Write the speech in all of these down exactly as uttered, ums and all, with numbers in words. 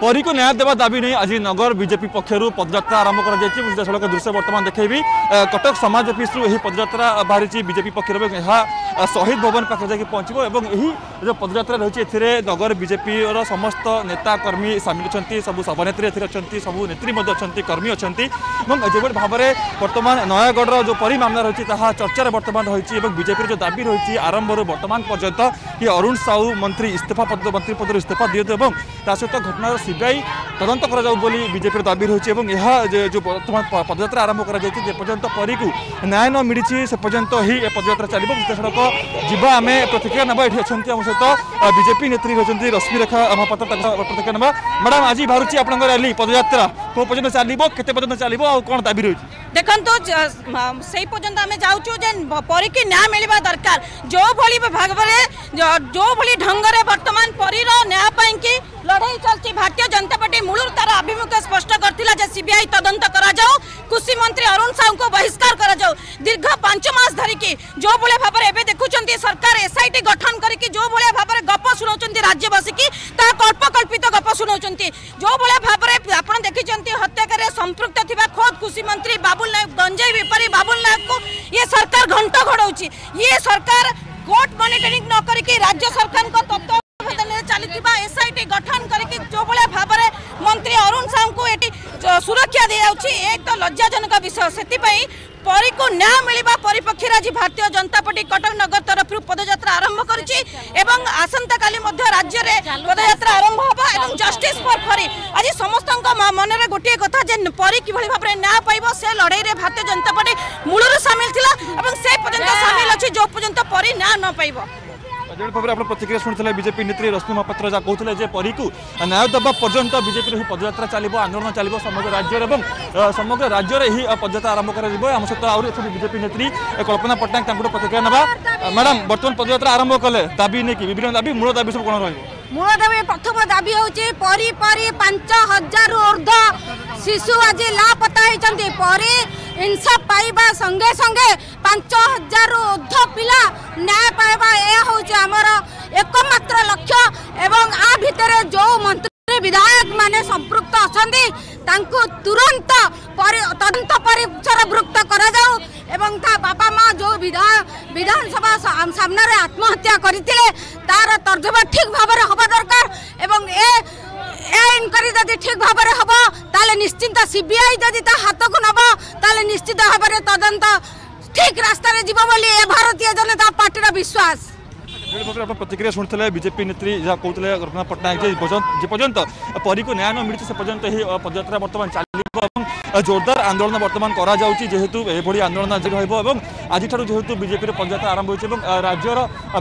परी को न्याय देवा दाबी नहीं आज नगर बीजेपी पक्षर पदयात्रा आरंभ कर दृश्य बर्तमान देखी कटक समाज अफिस पदयात्रा बाहरी बीजेपी पक्षर यह शहीद भवन पाखे जाकि पहुंचो जो पदयात्रा रही है नगर बीजेपी समस्त नेता कर्मी सामिल होती सबू अभिनेत्री अच्छी सबू नेत्री अच्छी कर्मी अच्छा जो भाव में बर्तमान नयगढ़ जो परी मामला रही है चर्चा बर्तमान रही बीजेपी जो दाबी रही आरंभ बर्तमान पर्यंत कि अरुण साहू मंत्री इस्तीफा पद मंत्री पदर इस्तीफा दिए सहित घटनार सीबीआई तदंत बीजेपी दाबी रही है यह जो बर्तमान पदयात्रा आरंभ करेपर्यंत परी को न्याय न मिली से पर्यंत ही पदयात्रा चलो विश्लेषक जीवा आम प्रतिक्रिया ना ये अच्छा आम सहित बीजेपी नेत्री रही रश्मिरेखा महापात्र प्रतिक्रिया ना मैडम आज बाहर आपंकर रैली पदयात्रा कौ पर्यटन चलो केत चलो आ कौन दाबी रही देखो से आम जाऊँ परी की न्याय मिलवा दरकार जो भली भाग जो भली ढंग से बर्तमान परीर न्याय पाई कि लड़ाई चलती भारतीय जनता पार्टी मूल तार आभिमुख्य स्पष्ट करथिला जे सीबीआई तदंत करा जाओ कृषि मंत्री अरुण साहू को बहिष्कार करा जाओ दीर्घ पांच मास धरिकी जो भले भाव में देखुंत सरकार एसआईटी गठन करी जो भले भाव में गप शुणाउंत राज्यवासी की कल्पित गप शुणाउंत जो भले भाव में आप देखते हत्याकारे संपृक्त थिबा खोद कृषि मंत्री बाबुल नायक गंजाई बेपारी बाबुल नायक को ये सरकार घंटा घोड़ाउची ये सरकार कोर्ट मॉनिटरिंग न करके राज्य सरकार को तत्व एसआईटी गठन करके जो भाई भाव में मंत्री अरुण साहू को ये सुरक्षा दी जाऊँगी एक तो लज्जाजनक विषय से परी को न्याय मिलवा परिपक्ष आज भारतीय जनता पार्टी कटक नगर तरफ पदयात्रा आरंभ करुच्ची एवं आसंता काली मध्य राज्य रे पदयात्रा आरंभ होगा एवं जस्टिस फॉर परी आज समस्त मन में गोटे कथा परी कि भाव में न्याय पाइब से लड़ाई में भारतीय जनता पार्टी मूलर सामिल था और से पर्यटन सामिल अच्छी जो पर्यटन परी न्याय न पाइब जो भाव में आप प्रतिक्रिया शुणुले बीजेपी नेत्री रश्मि महापात्र जहाँ कहते हैं परी को न्याय दबा पर्यंत बीजेपी ही पदयात्रा चलो आंदोलन चलो समग्र राज्य में और समग्र राज्य में ही पदयात्रा आरंभ करम सहित आउरी बीजेपी नेत्री कल्पना पट्टनायक प्रतिक्रिया ना मैडम बर्तमान पदयात्रा आरंभ कले दाबी नहीं कि विभिन्न दाबी मूल दाबी सब कौन रही मूल दाबी प्रथम दाबी हूँ परी परी पांच हजार ऊर्ध शिशु आज लापता होती परी इंसाफ पाइबा संगे संगे पांच हजार ऊर्ध पिला न्याय पाइबा यह हूँ आमर एकमात्र लक्ष्य एवं आ भितर जो मंत्री विधायक माने संपृक्त असंदी तांकु तुरंत तदंत परिभुक्त करा जाऊ एवं ता बापा माँ जो विधान विधानसभा सामने आत्महत्या करते तार तर्जमा ठीक भाव में हवा दरकार एवं ए इनक्वारी जब ठीक भाव में हम ताले निश्चिंत सीबीआई जब ता हाथ को नब ताले निश्चित भाव में तदंत ठीक रास्ता रे जीव बोली ए भारतीय जनता पार्टी विश्वास प्रतिक्रिया शुणुले बीजेपी नेत्री जहाँ कहते कल्पना पट्टनायक जेपर्यंत परी को न्याय न मिली से पर्यंत ही पदयात्रा बर्तमान चलो जोरदार आंदोलन बर्तमान करा जाउची जेहेतु एभली आंदोलन जारी रहिबो आज जेहेतु बीजेपी पदयात्रा आरंभ होइछि राज्यर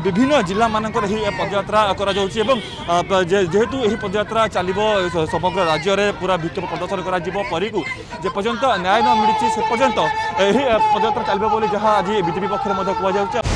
विभिन्न जिला मानकर पदयात्रा करा जाउची जेहेतु यही पदयात्रा चलो समग्र राज्य में पूरा विक्षोभ प्रदर्शन करा जिवो परी को जेपर्यंत न्याय न मिली से पर्यंत यही पदयात्रा चलो बोली जहाँ आज बीजेपी पक्ष कहुचार।